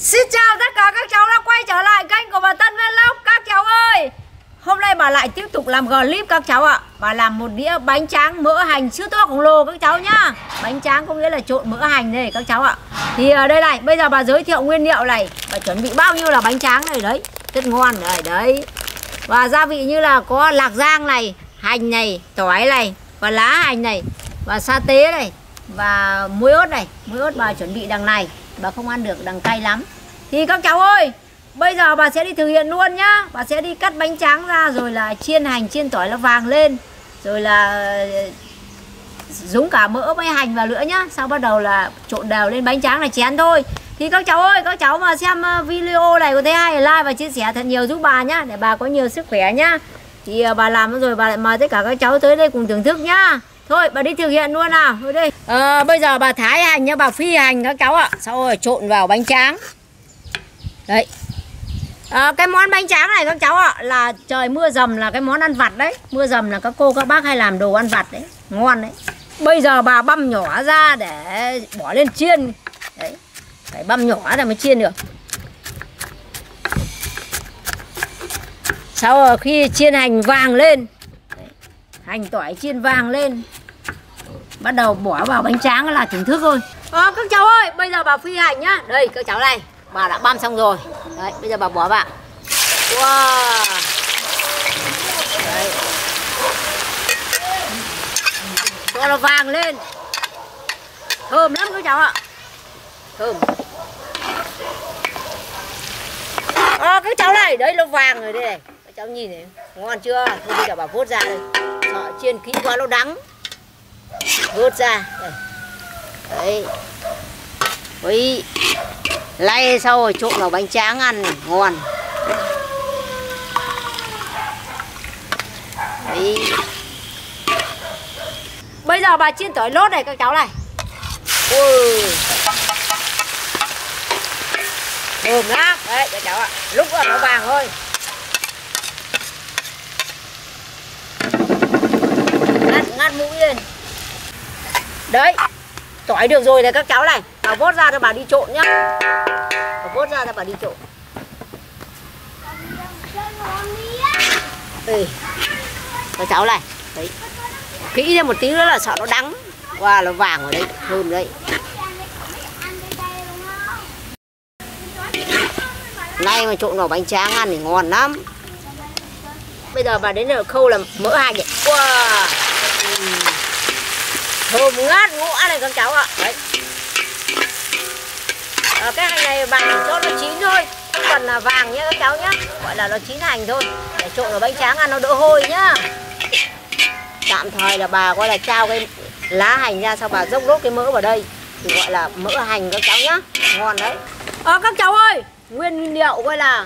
Xin chào tất cả các cháu đã quay trở lại kênh của bà Tân Vlog. Các cháu ơi, hôm nay bà lại tiếp tục làm clip các cháu ạ. Bà làm một đĩa bánh tráng mỡ hành siêu to khổng lồ các cháu nhá. Bánh tráng có nghĩa là trộn mỡ hành này các cháu ạ. Thì ở đây này, bây giờ bà giới thiệu nguyên liệu này. Bà chuẩn bị bao nhiêu là bánh tráng này đấy, rất ngon này đấy. Và gia vị như là có lạc rang này, hành này, tỏi này, và lá hành này, và sa tế này, và muối ớt này. Muối ớt bà chuẩn bị đằng này, bà không ăn được đằng cay lắm. Thì các cháu ơi, bây giờ bà sẽ đi thực hiện luôn nhá. Bà sẽ đi cắt bánh tráng ra, rồi là chiên hành, chiên tỏi nó vàng lên, rồi là dúng cả mỡ với hành vào nữa nhá. Sau bắt đầu là trộn đều lên bánh tráng này chén thôi. Thì các cháu ơi, các cháu mà xem video này có thấy hay like và chia sẻ thật nhiều giúp bà nhá, để bà có nhiều sức khỏe nhá. Thì bà làm rồi bà lại mời tất cả các cháu tới đây cùng thưởng thức nhá. Thôi bà đi thực hiện luôn nào. Thôi đi. Bây giờ bà thái hành nhá, bà phi hành các cháu ạ. Sau rồi trộn vào bánh tráng. Đấy. Cái món bánh tráng này các cháu ạ, là trời mưa dầm là cái món ăn vặt đấy. Mưa dầm là các cô các bác hay làm đồ ăn vặt đấy, ngon đấy. Bây giờ bà băm nhỏ ra để bỏ lên chiên. Đấy. Phải băm nhỏ ra mới chiên được. Sau rồi khi chiên hành vàng lên, hành tỏi chiên vàng lên, bắt đầu bỏ vào bánh tráng là thưởng thức thôi. Các cháu ơi, bây giờ bà phi hành nhá. Đây các cháu này, bà đã băm xong rồi. Đấy, bây giờ bà bỏ vào. Wow. Đấy. Cho nó vàng lên. Thơm lắm các cháu ạ. Thơm. Các cháu này, đấy nó vàng rồi đây này. Các cháu nhìn này, ngon chưa? Thôi bây giờ bà vốt ra đây. Sợ chiên kỹ quá nó đắng. Vốt ra. Đây. Đấy. Ui. Lay sau rồi trộn vào bánh tráng ăn ngon. Đấy. Bây giờ bà chiên tỏi lốt này các cháu này. Ôi. Thơm lắm. Đấy các cháu ạ. Lúc vào nó vàng thôi. Ngắt mũi lên. Đấy. Tỏi được rồi này các cháu này. Bà vốt ra cho bà đi trộn nhá. Bà vốt ra cho bà đi trộn. Ừ. Các cháu này. Đấy. Kỹ thêm một tí nữa là sợ nó đắng. Wow, nó vàng ở đây. Thơm đấy. Nay mà trộn vào bánh tráng ăn thì ngon lắm. Bây giờ bà đến ở khâu là mỡ hành này. Wow. Thơm ngát ngũa này các cháu ạ. Đấy. Cái hành này bà cho nó chín thôi, không cần là vàng nhé các cháu nhé, gọi là nó chín hành thôi, để trộn vào bánh tráng ăn nó đỡ hôi nhá. Tạm thời là bà gọi là trao cái lá hành ra, sau bà dốc đốt cái mỡ vào đây thì gọi là mỡ hành các cháu nhá, ngon đấy. Các cháu ơi, nguyên liệu gọi là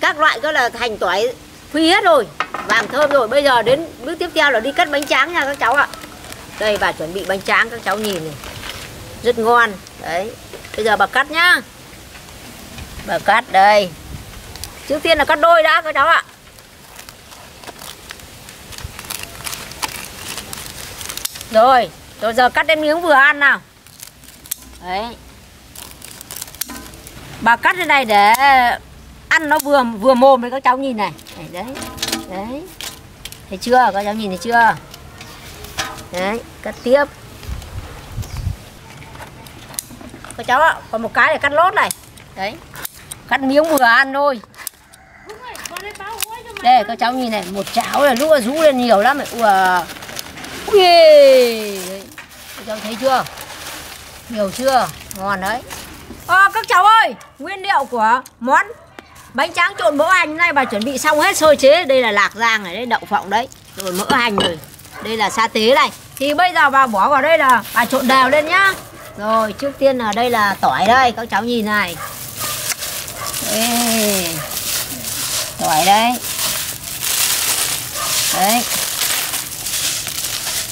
các loại gọi là hành tỏi phi hết rồi, vàng thơm rồi. Bây giờ đến bước tiếp theo là đi cắt bánh tráng nha các cháu ạ. Đây bà chuẩn bị bánh tráng các cháu nhìn này, rất ngon đấy. Bây giờ bà cắt nhá. Bà cắt đây. Trước tiên là cắt đôi đã các cháu ạ. Rồi giờ cắt đến miếng vừa ăn nào. Đấy. Bà cắt thế này để ăn nó vừa mồm đấy các cháu nhìn này. Đấy. Đấy. Thấy chưa? Các cháu nhìn thấy chưa? Đấy, cắt tiếp. Các cháu ạ, còn một cái để cắt lốt này. Đấy. Cắt miếng vừa ăn thôi. Đây các cháu nhìn này, một chảo là lúc rú lên nhiều lắm này. Ui. Các cháu thấy chưa? Nhiều chưa? Ngon đấy. Các cháu ơi, nguyên liệu của món bánh tráng trộn mỡ hành này bà chuẩn bị xong hết sơ chế. Đây là lạc rang này, đấy đậu phộng đấy, rồi mỡ hành rồi. Đây là sa tế này. Thì bây giờ bà bỏ vào đây là bà trộn đều lên nhá. Rồi trước tiên là đây là tỏi đây, các cháu nhìn này. Ê, tỏi đấy. Đấy.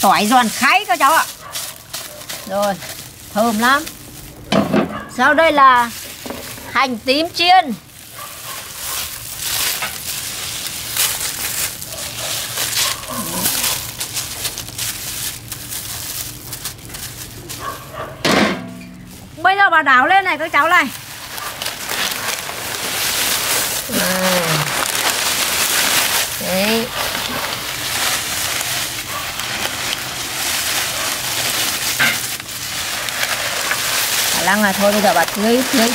Tỏi giòn kháy các cháu ạ. Rồi, thơm lắm. Sau đây là hành tím chiên. Bây giờ bà đảo lên này các cháu này. Đấy. Khả năng là thôi bây giờ bà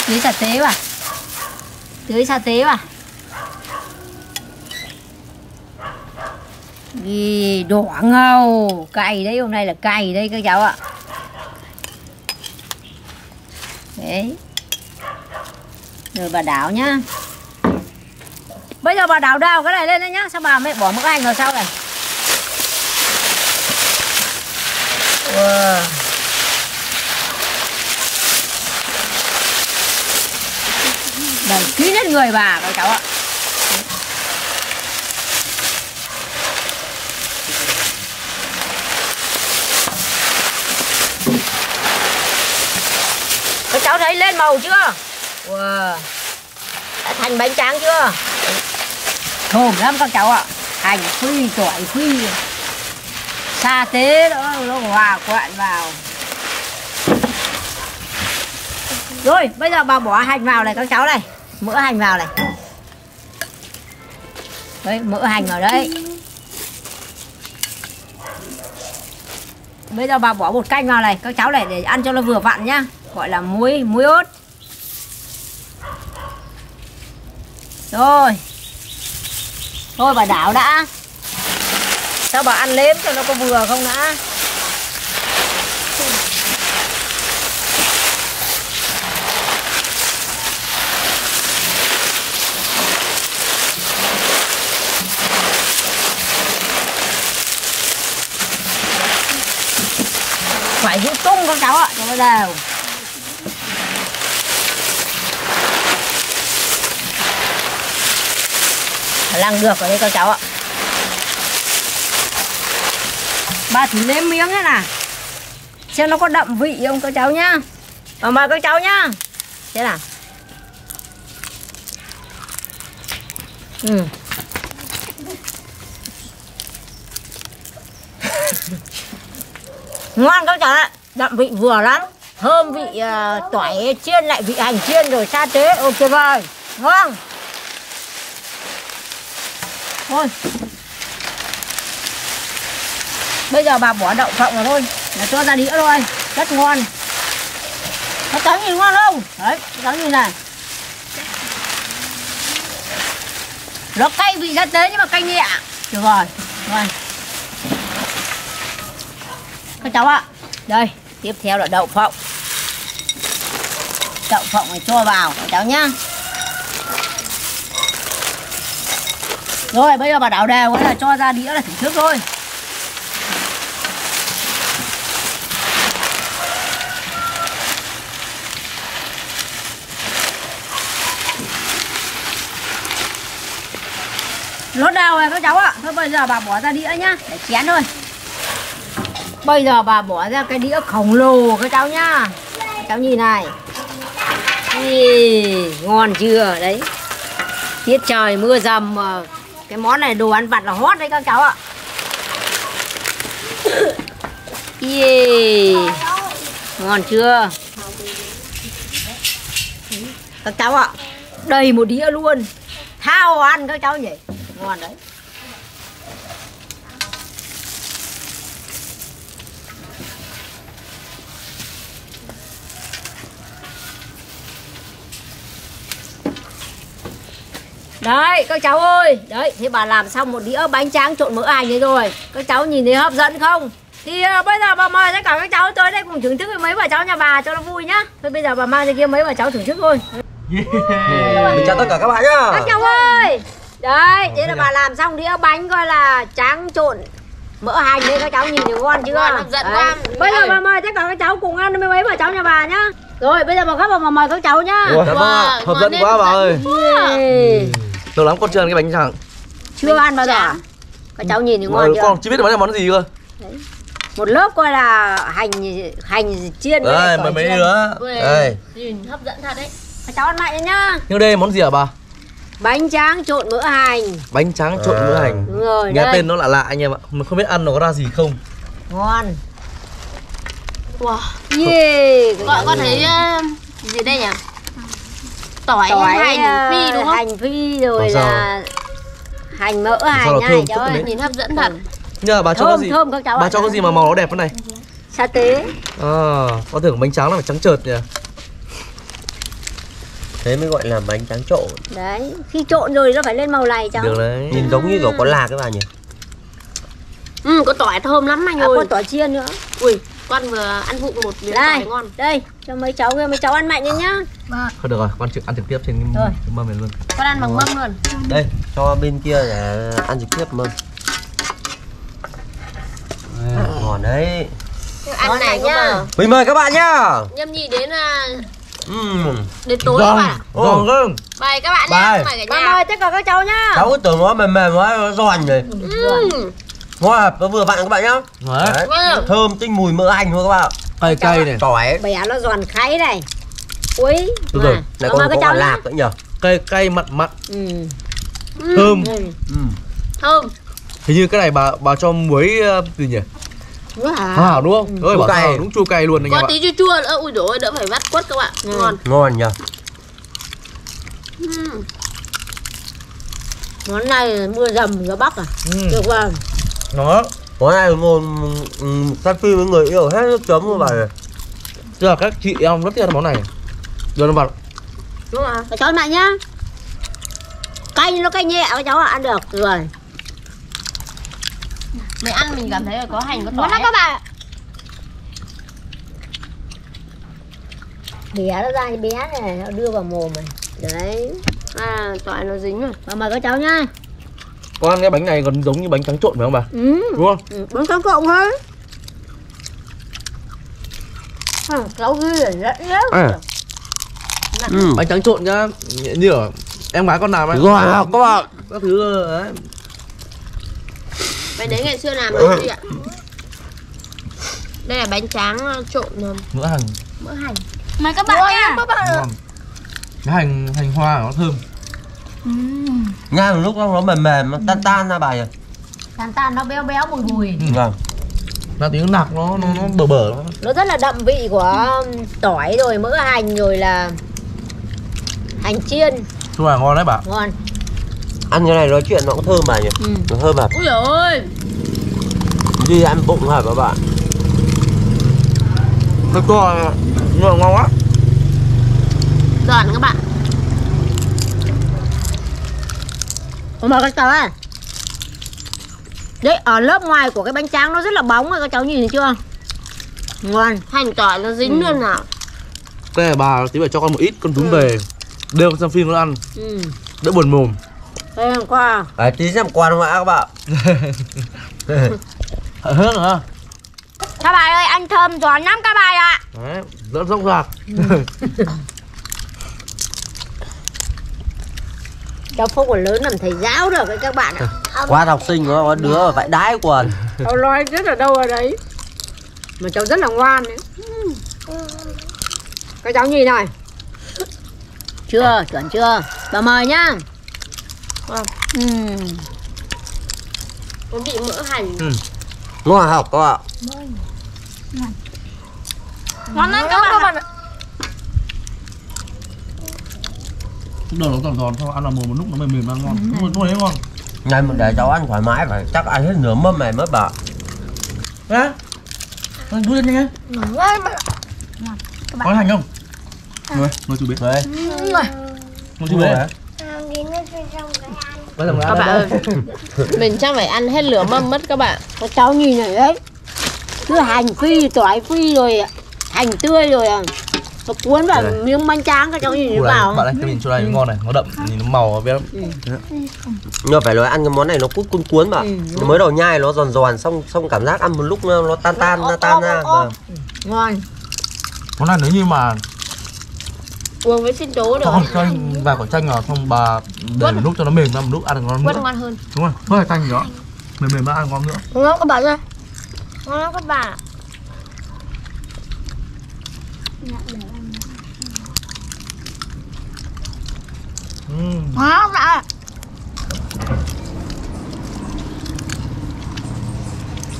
tưới sa tế vào. Tưới sa tế vào. Gì đỏ ngầu, cày đấy, hôm nay là cày đấy các cháu ạ. Đấy. Rồi bà đảo nhá. Bây giờ bà đảo cái này lên đấy nhá, sao bà mẹ bỏ mực hành vào sau này. Wow. Đầy ký hết người bà các cháu ạ. Các cháu thấy lên màu chưa? Wow. Đã thành bánh tráng chưa? Thơm lắm các cháu ạ. Hành phi, tỏi phi, sa tế đó, nó hòa quyện vào. Rồi, bây giờ bà bỏ hành vào này các cháu này. Mỡ hành vào này. Đấy, mỡ hành vào đấy. Bây giờ bà bỏ bột canh vào này các cháu này để ăn cho nó vừa vặn nhá. Gọi là muối ớt. Rồi. Thôi bà đảo đã. Sao bà ăn lếm cho nó có vừa không đã. Phải hút tung các cháu ạ, cho nó đều. Làng được rồi đấy các cháu ạ. Bà thử nếm miếng thế nào xem nó có đậm vị không các cháu nhá. Và mời các cháu nhá. Thế nào? Ngon các cháu ạ. Đậm vị vừa lắm. Thơm vị tỏi chiên lại vị hành chiên rồi sa tế. Ôi tuyệt vời. Ngon. Thôi bây giờ bà bỏ đậu phộng vào thôi là cho ra đĩa thôi, rất ngon. Các cháu nhìn ngon không đấy, các cháu nhìn này, nó cay vị ra tế nhưng mà cay nhẹ, được rồi. Ngon các cháu ạ. Đây tiếp theo là đậu phộng, này cho vào các cháu nhá. Rồi bây giờ bà đảo đều ấy là cho ra đĩa là thưởng thức thôi. Nó đều rồi các cháu ạ. Thôi bây giờ bà bỏ ra đĩa nhá, để chén thôi. Bây giờ bà bỏ ra cái đĩa khổng lồ các cháu nhá. Các cháu nhìn này. Ý, ngon chưa đấy. Tiết trời mưa dầm mà cái món này đồ ăn vặt là hot đấy các cháu ạ. Yeah. Ngon chưa? Các cháu ạ. Đầy một đĩa luôn. Thao ăn các cháu nhỉ. Ngon đấy. Đấy các cháu ơi. Đấy thế bà làm xong một đĩa bánh tráng trộn mỡ hành đấy rồi. Các cháu nhìn thấy hấp dẫn không? Thì bây giờ bà mời tất cả các cháu tới đây cùng thưởng thức với mấy bà cháu nhà bà cho nó vui nhá. Thôi bây giờ bà mang ra kia mấy bà cháu thưởng thức thôi. Mình chào tất cả các bạn nhá. Các cháu ơi. Đấy thế là bà làm xong đĩa bánh coi là tráng trộn mỡ hành đấy các cháu, nhìn thấy ngon chưa? Ngon, giận ngon. Bây giờ bà mời tất cả các cháu cùng ăn với mấy bà cháu nhà bà nhá. Rồi bây giờ bà gấp vào mà mời các cháu nhá. Wow, hấp dẫn quá bà ơi. Lâu lắm con chưa ăn cái bánh tráng. Chưa bánh ăn bao giờ. Các cháu nhìn thì ngon. Con chưa biết nó là món gì cơ. Đấy. Một lớp coi là hành chiên đấy, đấy mà mấy nữa. Đây. Nhìn hấp dẫn thật đấy. Các cháu ăn mạnh nhá. Nhưng đây món gì hả bà? Bánh tráng trộn mỡ hành. Bánh tráng trộn mỡ hành. Đúng rồi. Nghe đây. Tên nó lạ lạ anh em ạ. Mình không biết ăn nó có ra gì không. Ngon. Wow. Yeah. Con thấy gì đây nhỉ? tỏi, hành, hành phi đúng không? Hành phi rồi là hành mỡ, hành này cháu ơi, nhìn hấp dẫn thật. Nhưng mà bà cho có gì? Thơm các cháu. Bà cho có gì mà màu nó đẹp thế này? Sa tế. À, có tưởng bánh tráng là phải trắng trợt nhỉ? Thế mới gọi là bánh tráng trộn. Đấy, khi trộn rồi nó phải lên màu này cháu. Được đấy, nhìn giống như kiểu có lạc các bà nhỉ? Ừ, có tỏi thơm lắm anh ơi. Có tỏi chiên nữa. Ui, con vừa ăn vụng một miếng tỏi ngon. Đây, cho mấy cháu ăn mạnh lên nhá. Thôi được rồi, con ăn trực tiếp trên mâm này luôn. Con ăn bằng mâm luôn. Đây, cho bên kia là ăn trực tiếp mâm. Ngon đấy. Ăn này nhá. Mình mời các bạn nhá. Nhâm nhị đến đến tối các bạn. Giòn lắm. Mời các bạn nhá, mời cả nhà. Mời tất cả các cháu nhá. Cháu cứ tưởng nó mềm quá, nó giòn rồi. Ngon hợp, nó vừa vặn các bạn nhá. Đấy. Thơm tinh mùi mỡ hành luôn các bạn. Cay cay này. Tỏi. Bé nó giòn kháy này. Úi. Được rồi, này con có còn lạc nữa nhỉ. Cay cay mặn mặn. Thơm. Thơm. Hình như cái này bà cho muối gì nhỉ? Muối hả? Đúng không? Ơi bảo sao đúng chua cay luôn này các bạn. Có tí chua chua nữa. Ui dồi ôi, đỡ phải vắt quất các bạn. Ngon. Ngon nhỉ. Món này mưa dầm gió bắc à? Được không? Đó, món này ngồi sát phim với người yêu hết nước chấm luôn bà này. Giờ các chị em rất thích món này. Giờ nó vào. Đúng rồi, các cháu này nhá. Cay nó cay nhẹ các cháu ạ, ăn được rồi. Mình ăn mình cảm thấy là có hành có tỏi. Ngon lắm các bạn. Bé nó ra như bé này, nó đưa vào mồm này. Đấy. À, tỏi nó dính rồi. Mà mời các cháu nhá. Con ăn cái bánh này còn giống như bánh tráng trộn phải không bà? Đúng không? Bánh tráng trộn thôi. Cháu ghi là rất lắm. Bánh tráng trộn nhá, như ở em gái con làm ấy. Rồi học các bạn. Các thứ đấy. Bánh đấy ngày xưa làm rồi chị ạ. Đây là bánh tráng trộn mỡ hành. Mỡ hành. Mời các bạn nha. Cái hành hoa nó thơm. Ngay một lúc nó mềm mềm, nó tan tan ra bài rồi. Tan tan nó béo béo bùi bùi. Vâng. Nó tiếng nạc nó bờ bờ. Nó rất là đậm vị của tỏi rồi mỡ hành rồi là hành chiên. Chung là ngon đấy bà. Ngon. Ăn cái này nói chuyện nó cũng thơm bà nhỉ. Nó thơm bà. Ui dồi ôi. Đi ăn bụng hả các bạn. Nó to nhưng mà ngon quá. Giòn các bạn. Mà các cháu ơi. Đấy, ở lớp ngoài của cái bánh tráng nó rất là bóng rồi, các cháu nhìn thấy chưa? Ngon, hành tỏi nó dính luôn nào. Cái này bà tí bà cho con một ít, con vúng về. Đưa con xem phim nó ăn. Đỡ buồn mồm. Đây xem qua. Đấy, tí xem qua không ạ các bạn. Hết rồi hả? Các bạn ơi, ăn thơm giòn lắm các bạn ạ. Đấy, rất rộng rạc. Cháu Phúc còn lớn làm thầy giáo được đấy các bạn ạ. Quá học sinh nó có đứa ở vãi đái quần. Cháu nói rất là đâu ở đấy. Mà cháu rất là ngoan đấy. Các cháu nhìn này. Chưa, chuẩn chưa? Bà mời nhá. Có vị mỡ hành. Ngon học các bạn. Ngon lắm các bạn ạ. Đồ nó giòn giòn thôi, ăn vào mồm một lúc nó mềm ăn ngon. Đúng rồi, ngon. Này mình để cháu ăn thoải mái phải chắc ăn hết nửa mâm này mới bà. Hả? Con đút lên nha. Có hành không? Mời chú biết. Đây. Mời chú biết hả? Các bạn ơi. Mình chắc phải ăn hết lửa mâm mất các bạn. Có cháu nhìn này đấy. Cứ hành phi, tỏi phi rồi hành tươi rồi à. Nó cuốn vào miếng bánh tráng các cháu nhìn vào. Bạn ơi, cái nhìn chỗ này ngon này, nó đậm, nhìn nó màu béo lắm. Nhưng phải nói ăn cái món này nó cuốn cuốn mà. Mới đầu nhai nó giòn giòn xong cảm giác ăn một lúc nó tan ra. Ngon. Món này nếu như mà uống với xin chố được. Không chanh và quả chanh vào xong bà để một lúc cho nó mềm ra một lúc ăn ngon nữa. Ngon hơn. Đúng rồi, có chanh gì đó. Mềm mà ăn ngon nữa. Ngon các bạn ơi. Ngon các bạn. Ngon ạ.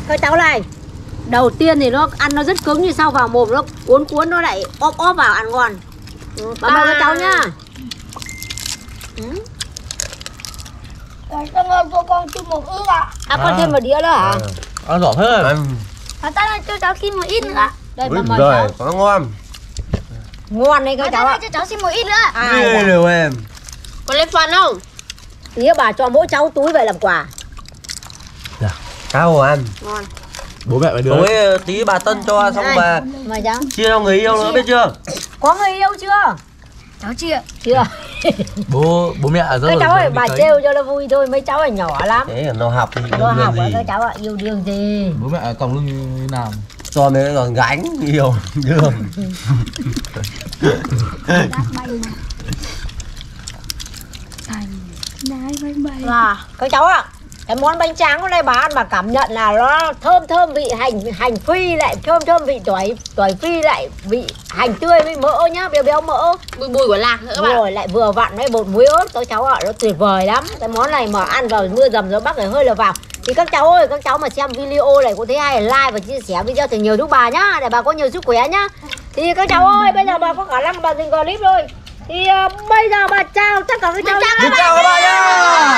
Các cháu này, đầu tiên thì nó ăn nó rất cứng như sau vào mồm nó cuốn nó lại óp óp vào ăn ngon. Bà mời các cháu nhá. Xong rồi cô con chung một ức ạ. À con thêm một đĩa nữa hả? Ăn giỏ thế. Bà Tân ơi cho cháu xin một ít nữa. Đây bà mời cháu. Quá ngon. Ngon đấy các cháu ạ. Bà Tân ơi cho cháu xin một ít nữa. Ai đều em. Có lấy phần không? Tí bà cho mỗi cháu túi vậy làm quà. Dạ. Cá hồ ăn. Ngon. Bố mẹ phải đưa. Tối tí bà Tân cho xong bà chia cho người yêu nữa biết chưa? Có người yêu chưa? Cháu chưa. Bố mẹ rất các cháu ơi, bà trêu cho nó vui thôi, mấy cháu là nhỏ lắm. Thế nó học thì nó học gì? Các cháu ạ, yêu đương gì? Bố mẹ còng lưng như nào? Cho mấy nó gánh yêu đương. Là các cháu ạ, cái món bánh tráng hôm nay bà ăn bà cảm nhận là nó thơm vị hành phi lại thơm vị tỏi phi lại vị hành tươi với mỡ nhá, béo mỡ, bùi của lạc nữa các bạn. Rồi lại vừa vặn với bột muối ớt các cháu ạ, nó tuyệt vời lắm. Cái món này mà ăn vào mưa dầm gió bắc này hơi là vào. Thì các cháu ơi, các cháu mà xem video này có thấy hay like và chia sẻ video thì nhiều giúp bà nhá, để bà có nhiều sức khỏe nhá. Thì các cháu ơi, bây giờ bà có khả năng bà dừng clip rồi. Thì bây giờ bà chào tất cả các cháu. Chào các bạn.